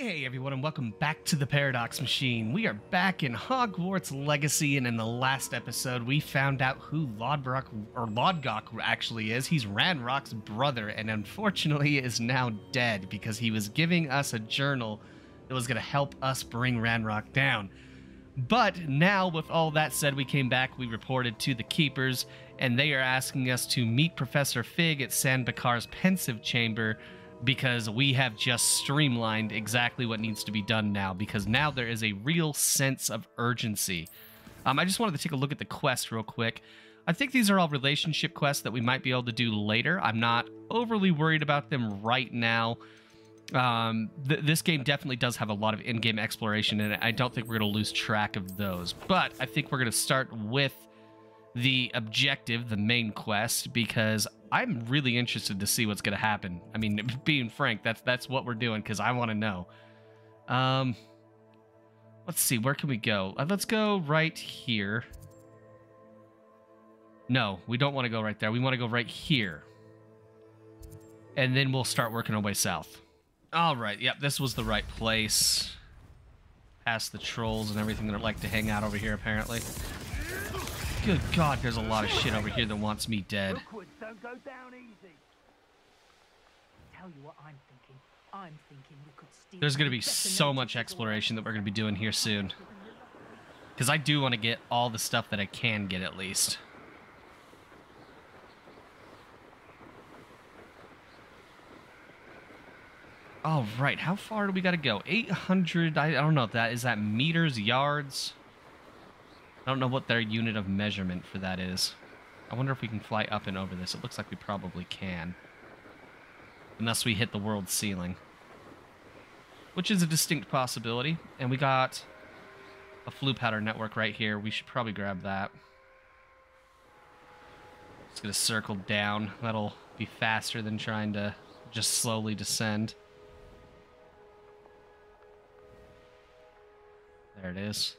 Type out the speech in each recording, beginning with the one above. Hey everyone, and welcome back to the Paradox Machine. We are back in Hogwarts Legacy, and in the last episode we found out who Lodbrok, or Lodgok actually is. He's Ranrock's brother, and unfortunately is now dead because he was giving us a journal that was going to help us bring Ranrock down. But now, with all that said, we came back, we reported to the Keepers, and they are asking us to meet Professor Fig at San Bakar's pensive chamber, because we have just streamlined exactly what needs to be done now, because now there is a real sense of urgency. I just wanted to take a look at the quest real quick. I think these are all relationship quests that we might be able to do later. I'm not overly worried about them right now. This game definitely does have a lot of in-game exploration, and I don't think we're going to lose track of those. But I think we're going to start with the objective, the main quest, because I'm really interested to see what's going to happen. I mean, being frank, that's what we're doing, because I want to know. Let's see, where can we go? Let's go right here. No, we don't want to go right there. We want to go right here. And then we'll start working our way south. All right, yep, this was the right place. Past the trolls and everything that like to hang out over here, apparently. Good God, there's a lot of shit over here that wants me dead. Don't go down easy. Tell you what I'm thinking. I'm thinking we could steal. There's gonna be so much exploration that we're gonna be doing here soon, because I do want to get all the stuff that I can get, at least. All right, how far do we gotta go? 800. I don't know if that is meters, yards. I don't know what their unit of measurement for that is. I wonder if we can fly up and over this. It looks like we probably can. Unless we hit the world ceiling, which is a distinct possibility. And we got a flu powder network right here. We should probably grab that. Just gonna circle down. That'll be faster than trying to just slowly descend. There it is.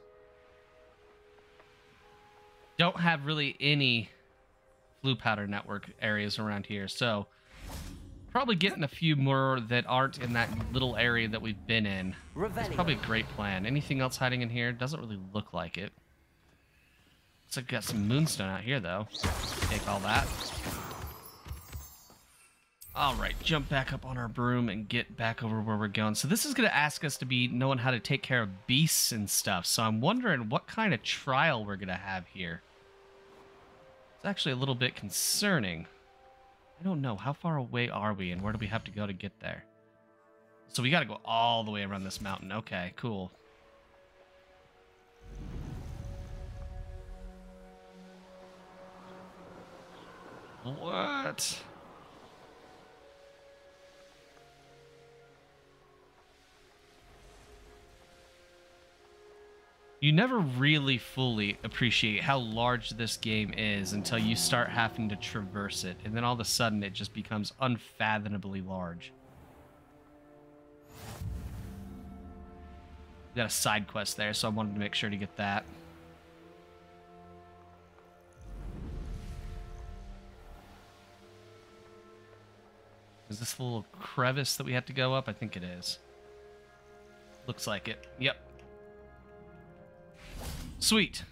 Don't have really any flu powder network areas around here, so probably getting a few more that aren't in that little area that we've been in. It's probably a great plan. Anything else hiding in here? Doesn't really look like it. Looks like we got some moonstone out here though. Take all that. All right, jump back up on our broom and get back over where we're going. So this is going to ask us to be knowing how to take care of beasts and stuff. So I'm wondering what kind of trial we're going to have here. It's actually a little bit concerning. I don't know. How far away are we, and where do we have to go to get there? So we got to go all the way around this mountain. Okay, cool. What? You never really fully appreciate how large this game is until you start having to traverse it, and then all of a sudden it just becomes unfathomably large. We got a side quest there, so I wanted to make sure to get that. Is this the little crevice that we have to go up? I think it is. Looks like it. Yep. Sweet.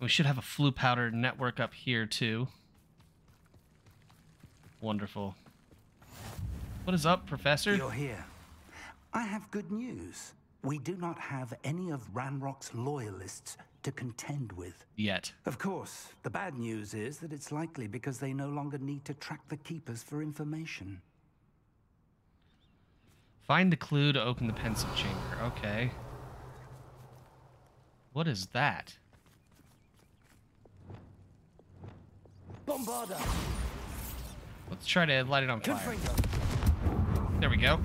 We should have a flu powder network up here too. Wonderful. What is up, Professor? You're here. I have good news. We do not have any of Ranrock's loyalists to contend with. Yet. Of course, the bad news is that it's likely because they no longer need to track the Keepers for information. Find the clue to open the pensive chamber. Okay. What is that? Bombarda. Let's try to light it on fire. There we go.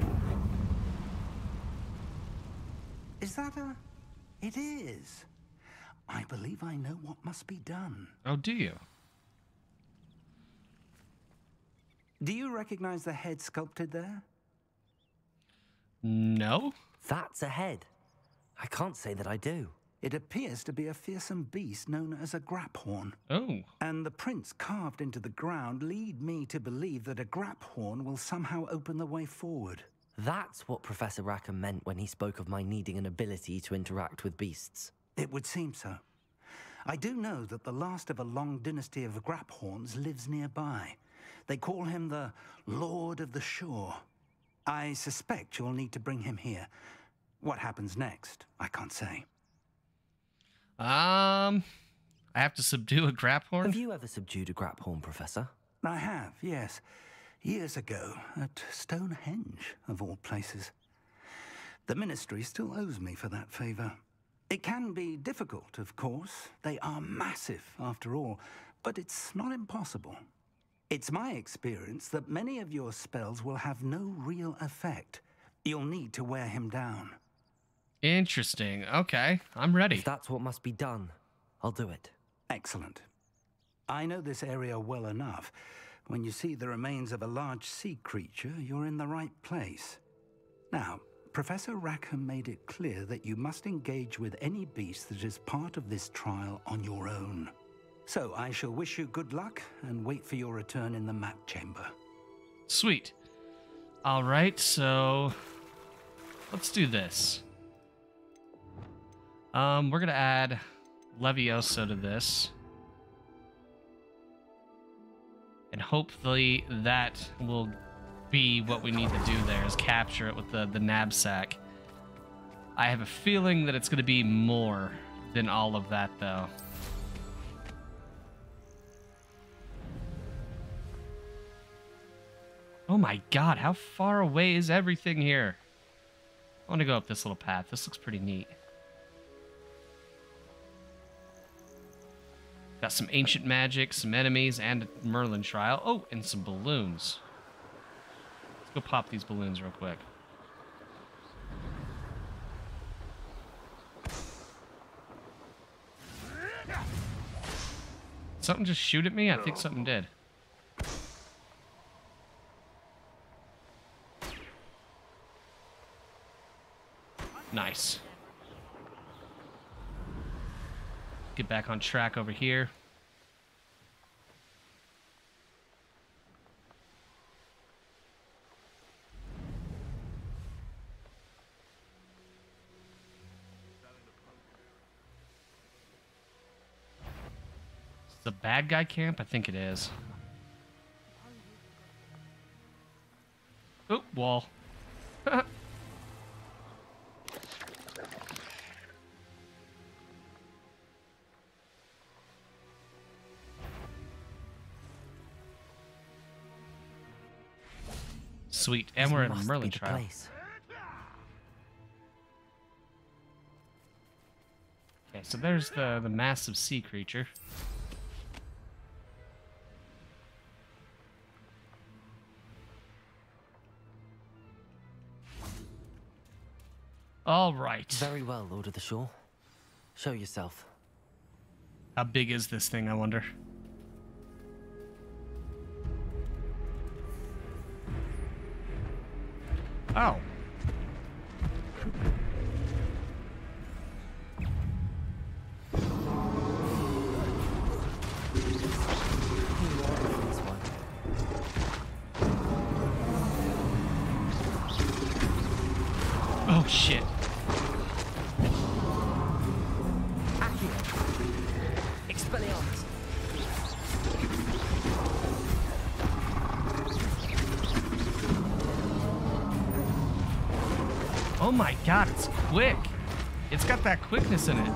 Is that a... It is. I believe I know what must be done. Oh, do you? Do you recognize the head sculpted there? No. That's a head. I can't say that I do. It appears to be a fearsome beast known as a graphorn. Oh. And the prints carved into the ground lead me to believe that a graphorn will somehow open the way forward. That's what Professor Rackham meant when he spoke of my needing an ability to interact with beasts. It would seem so. I do know that the last of a long dynasty of graphorns lives nearby. They call him the Lord of the Shore. I suspect you'll need to bring him here. What happens next, I can't say. I have to subdue a graphorn? Have you ever subdued a graphorn, Professor? I have, yes. Years ago, at Stonehenge, of all places. The Ministry still owes me for that favour. It can be difficult, of course. They are massive, after all, but it's not impossible. It's my experience that many of your spells will have no real effect. You'll need to wear him down. Interesting. Okay, I'm ready. If that's what must be done, I'll do it. Excellent. I know this area well enough. When you see the remains of a large sea creature, you're in the right place. Now, Professor Rackham made it clear that you must engage with any beast that is part of this trial on your own. So I shall wish you good luck and wait for your return in the map chamber. Sweet. All right, so let's do this. We're going to add Levioso to this. And hopefully that will be what we need to do there, is capture it with the knapsack. I have a feeling that it's going to be more than all of that, though. Oh my god, how far away is everything here? I want to go up this little path. This looks pretty neat. Got some ancient magic, some enemies, and a Merlin trial. Oh, and some balloons. Let's go pop these balloons real quick. Something just shoot at me? I think something did. Nice. Get back on track over here. Is it the bad guy camp? I think it is. Oh, wall. Sweet, and we're in a Merlin trial. Okay, so there's the massive sea creature. All right. Very well, Lord of the Shore. Show yourself. How big is this thing, I wonder? Oh. Oh, shit. Expelliarmus. Oh my god, it's quick. It's got that quickness in it.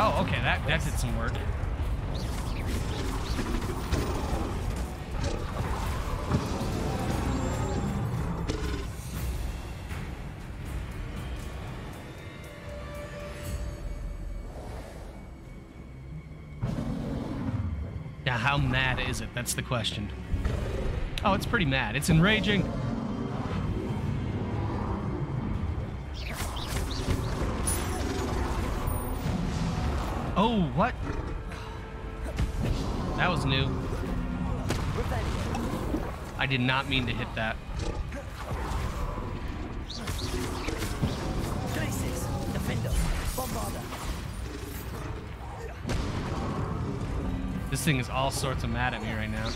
Oh, okay, that did some work. Now, how mad is it? That's the question. Oh, it's pretty mad. It's enraging. Oh, what? That was new. I did not mean to hit that. This thing is all sorts of mad at me right now.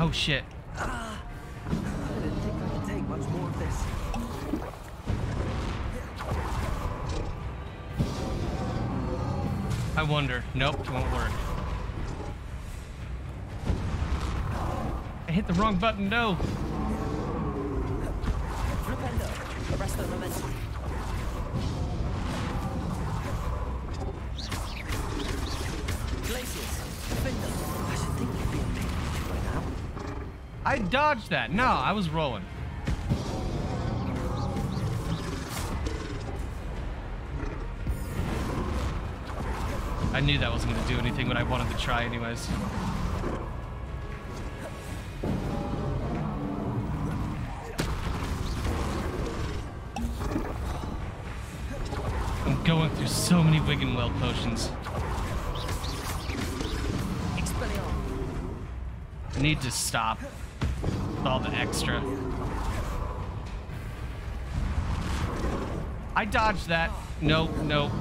Oh shit. I didn't think I could take much more of this. I wonder. Nope, it won't work. I hit the wrong button, no. I dodged that. No, I was rolling. I knew that wasn't going to do anything, but I wanted to try anyways. I'm going through so many Wigginwell potions. I need to stop. All the extra. I dodged that. Nope, nope.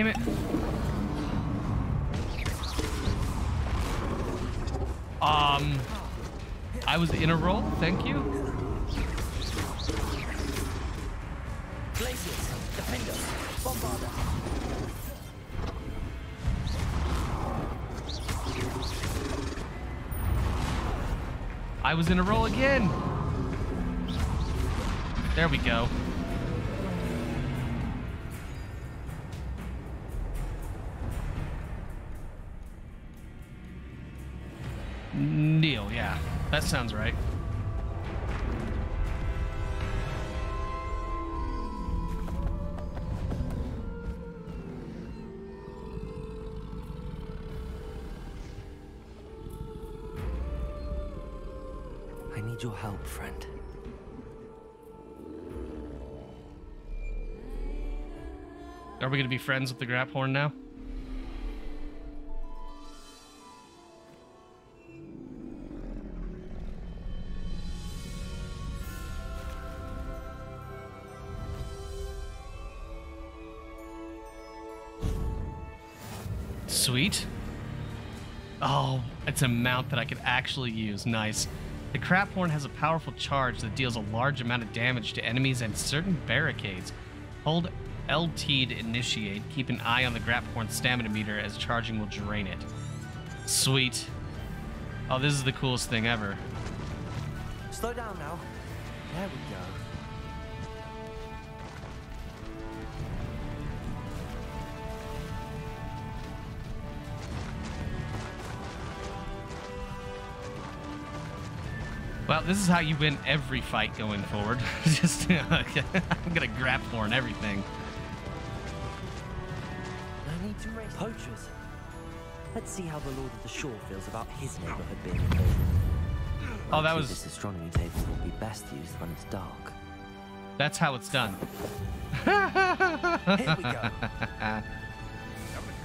Damn it. I was in a roll, thank you. Glaciers, defender, bombarder. I was in a roll again. There we go. That sounds right. I need your help, friend. Are we going to be friends with the graphorn now? Sweet. Oh, it's a mount that I could actually use. Nice. The Graphorn has a powerful charge that deals a large amount of damage to enemies and certain barricades. Hold LT to initiate. Keep an eye on the Graphorn's stamina meter as charging will drain it. Sweet. Oh, this is the coolest thing ever. Slow down now. There we go. Well, this is how you win every fight going forward. Just I'm gonna graphorn everything. I need to raise poachers. Let's see how the Lord of the Shore feels about his neighborhood being invaded. Oh, that was this astronomy table will be best used when it's dark. That's how it's done. Here we go.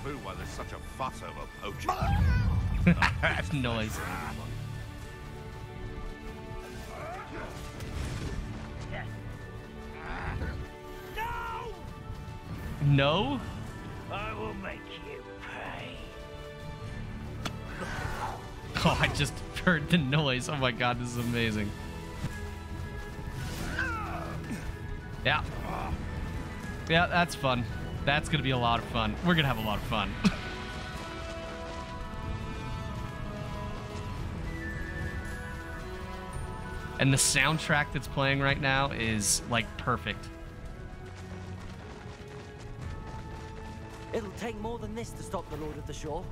Clue why there's such a fuss over poachers. That's noise. No. I will make you pay. Oh, I just heard the noise. Oh my God, this is amazing. Yeah. Yeah, that's fun. That's gonna be a lot of fun. We're gonna have a lot of fun. And the soundtrack that's playing right now is like perfect. It'll take more than this to stop the Lord of the Shore.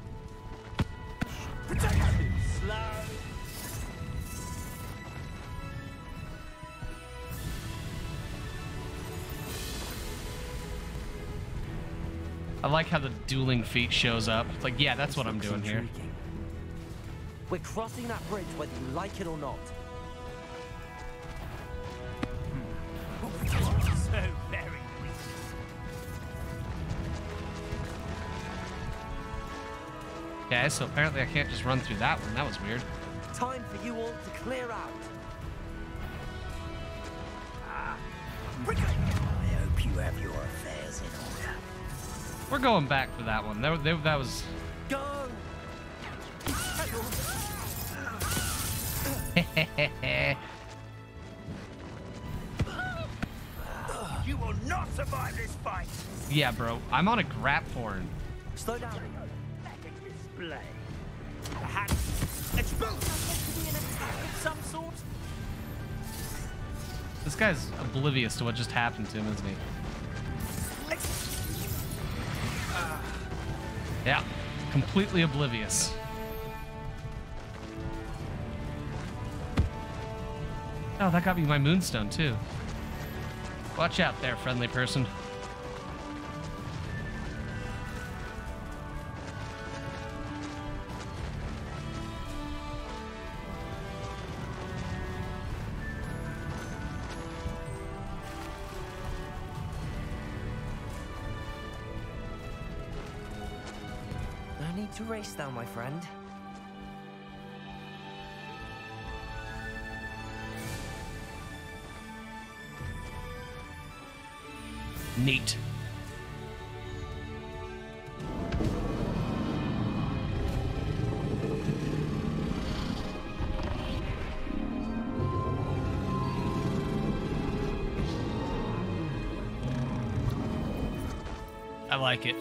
I like how the dueling feet shows up. It's like, yeah, that's what I'm doing here. We're crossing that bridge whether you like it or not. So very weak. Yeah, so apparently I can't just run through that one. That was weird. Time for you all to clear out. I hope you have your affairs in order. We're going back for that one. That was. Go. You will not survive this fight. Yeah, bro. I'm on a graphorn. Slow down. Let it display. It's supposed to be an attack of some sort. This guy's oblivious to what just happened to him, isn't he? Yeah, completely oblivious. Oh, that got me my moonstone too. Watch out there, friendly person. Race now, my friend. Neat. I like it.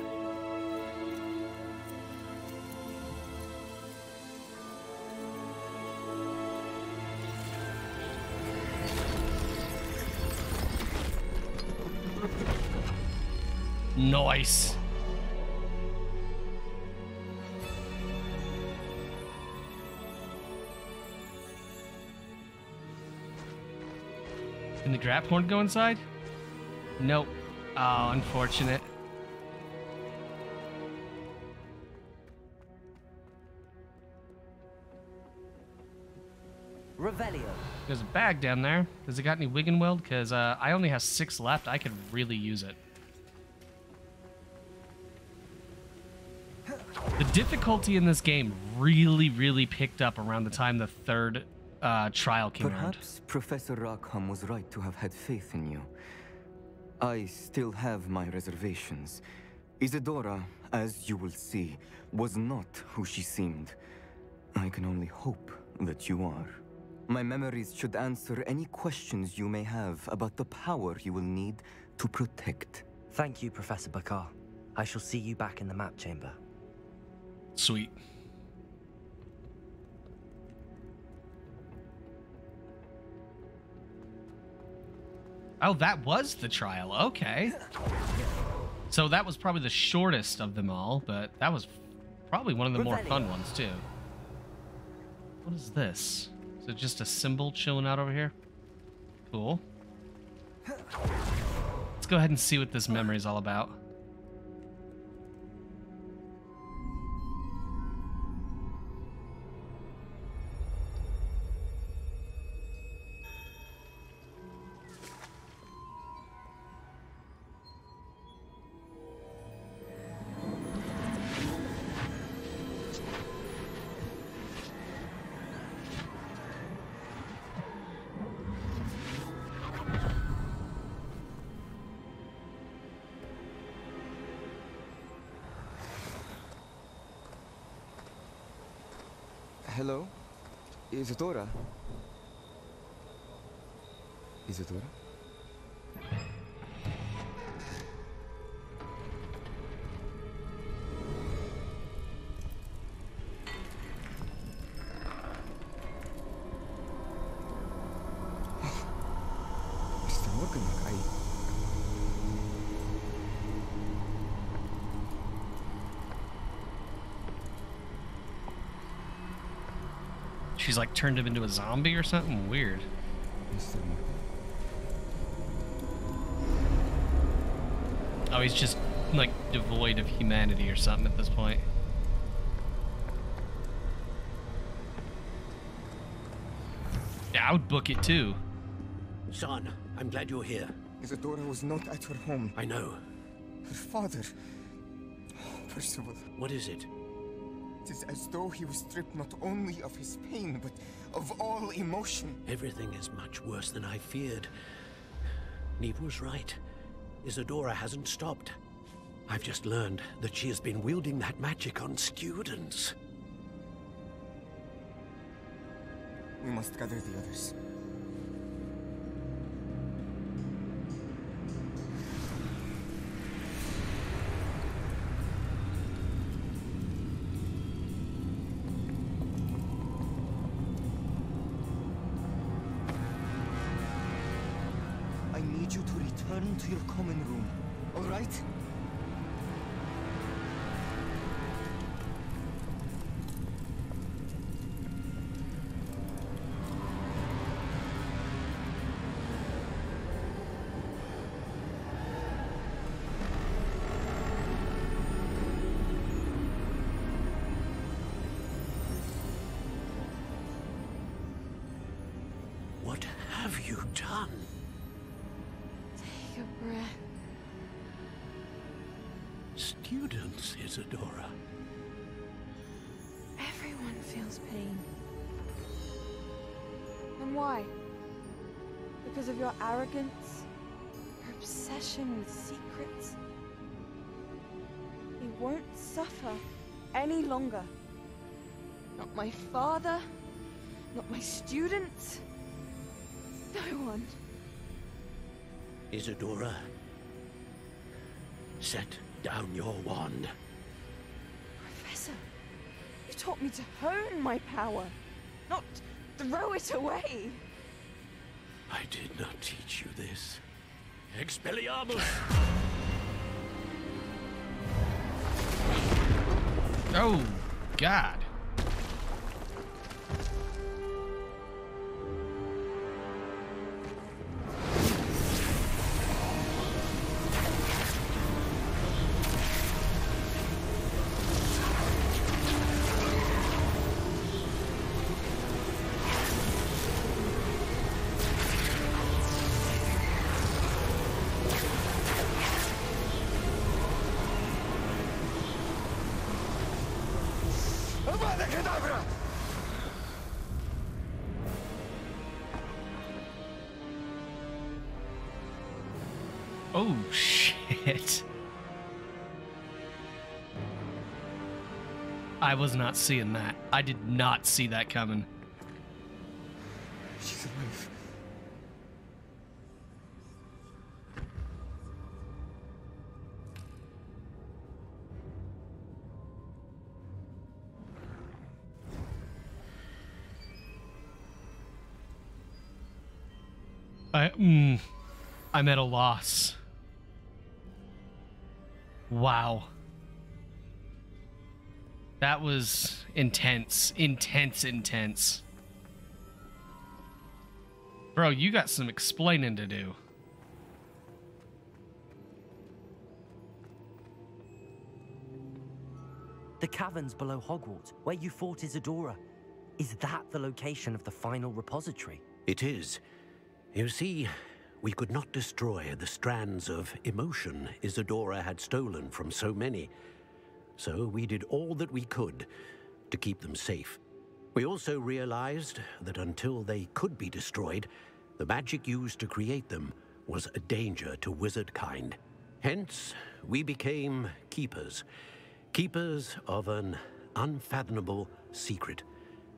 Nice. Can the graphorn go inside? Nope. Oh, unfortunate. Revelio. There's a bag down there. Does it got any Wigginwell? Because I only have 6 left. I could really use it. The difficulty in this game really picked up around the time the third trial came around. Perhaps Professor Rackham was right to have had faith in you. I still have my reservations. Isadora, as you will see, was not who she seemed. I can only hope that you are. My memories should answer any questions you may have about the power you will need to protect. Thank you, Professor Bakar. I shall see you back in the map chamber. Sweet. Oh, that was the trial. Okay. So that was probably the shortest of them all, but that was probably one of the more fun ones too. What is this? So just a symbol chilling out over here. Cool. Let's go ahead and see what this memory is all about. Hello? Isadora? Isadora? She's like turned him into a zombie or something weird. Oh, he's just like devoid of humanity or something at this point. Yeah, I would book it too. Son, I'm glad you're here. Isadora was not at her home. I know. Her father. Oh, Percival. What is it? It is as though he was stripped not only of his pain, but of all emotion. Everything is much worse than I feared. Neve was right. Isadora hasn't stopped. I've just learned that she has been wielding that magic on students. We must gather the others. To your common room, all right? What have you done? Students, Isadora. Everyone feels pain. And why? Because of your arrogance, your obsession with secrets. He won't suffer any longer. Not my father, not my students, no one. Isadora, set down your wand. Professor, you taught me to hone my power, not throw it away. I did not teach you this. Expelliarmus! Oh, God. Oh, shit. I was not seeing that. I did not see that coming. She's alive. I'm at a loss. Wow. That was intense. Bro, you got some explaining to do. The caverns below Hogwarts, where you fought Isadora. Is that the location of the final repository? It is. You see, we could not destroy the strands of emotion Isadora had stolen from so many. So we did all that we could to keep them safe. We also realized that until they could be destroyed, the magic used to create them was a danger to wizard kind. Hence, we became keepers. Keepers of an unfathomable secret.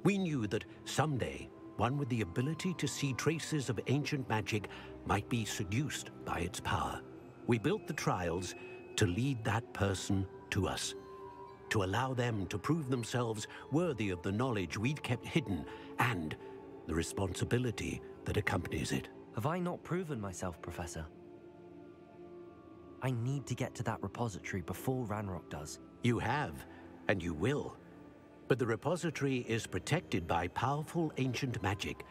We knew that someday, one with the ability to see traces of ancient magic might be seduced by its power. We built the trials to lead that person to us, to allow them to prove themselves worthy of the knowledge we'd kept hidden and the responsibility that accompanies it. Have I not proven myself, Professor? I need to get to that repository before Ranrock does. You have, and you will. But the repository is protected by powerful ancient magic.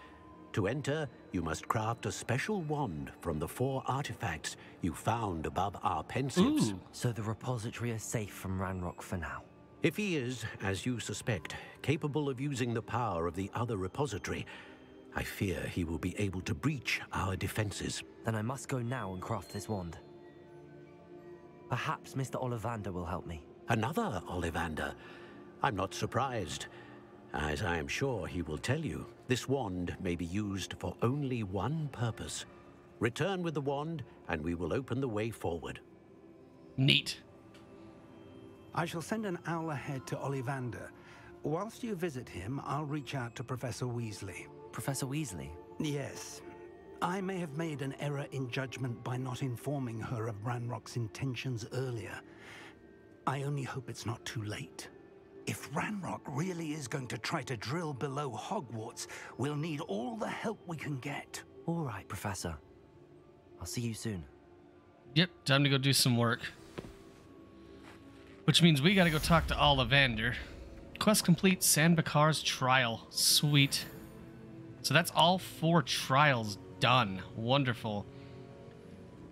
To enter, you must craft a special wand from the 4 artifacts you found above our pensives. Ooh. So the repository is safe from Ranrock for now. If he is, as you suspect, capable of using the power of the other repository, I fear he will be able to breach our defenses. Then I must go now and craft this wand. Perhaps Mr. Ollivander will help me. Another Ollivander? I'm not surprised. As I am sure he will tell you, this wand may be used for only one purpose. Return with the wand, and we will open the way forward. Neat. I shall send an owl ahead to Ollivander. Whilst you visit him, I'll reach out to Professor Weasley. Professor Weasley? Yes. I may have made an error in judgment by not informing her of Ranrock's intentions earlier. I only hope it's not too late. If Ranrock really is going to try to drill below Hogwarts, we'll need all the help we can get. All right, Professor. I'll see you soon. Yep, time to go do some work. Which means we gotta go talk to Ollivander. Quest complete, San Bakar's trial. Sweet. So that's all 4 trials done. Wonderful.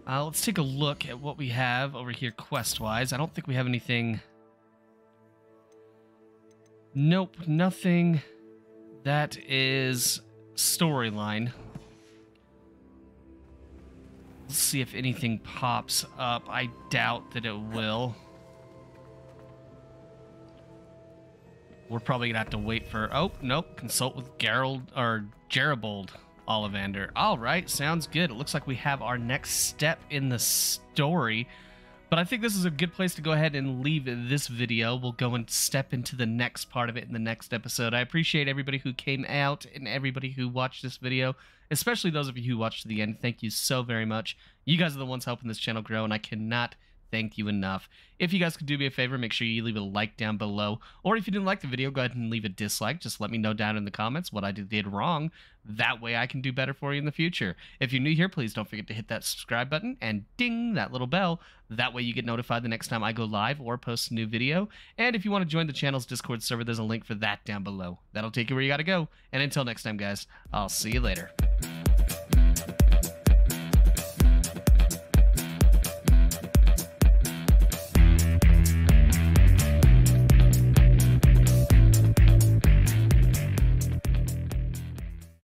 Let's take a look at what we have over here quest-wise. I don't think we have anything... Nope, nothing. That is storyline. Let's see if anything pops up. I doubt that it will. We're probably gonna have to wait for... Oh, nope. Consult with Gerald or Geribald Ollivander. All right, sounds good. It looks like we have our next step in the story. But I think this is a good place to go ahead and leave this video. We'll go and step into the next part of it in the next episode. I appreciate everybody who came out and everybody who watched this video, especially those of you who watched to the end. Thank you so very much. You guys are the ones helping this channel grow, and I cannot thank you enough. If you guys could do me a favor, make sure you leave a like down below. Or if you didn't like the video, go ahead and leave a dislike. Just let me know down in the comments what I did wrong. That way I can do better for you in the future. If you're new here, please don't forget to hit that subscribe button and ding that little bell. That way you get notified the next time I go live or post a new video. And if you want to join the channel's Discord server, there's a link for that down below. That'll take you where you gotta go. And until next time, guys, I'll see you later.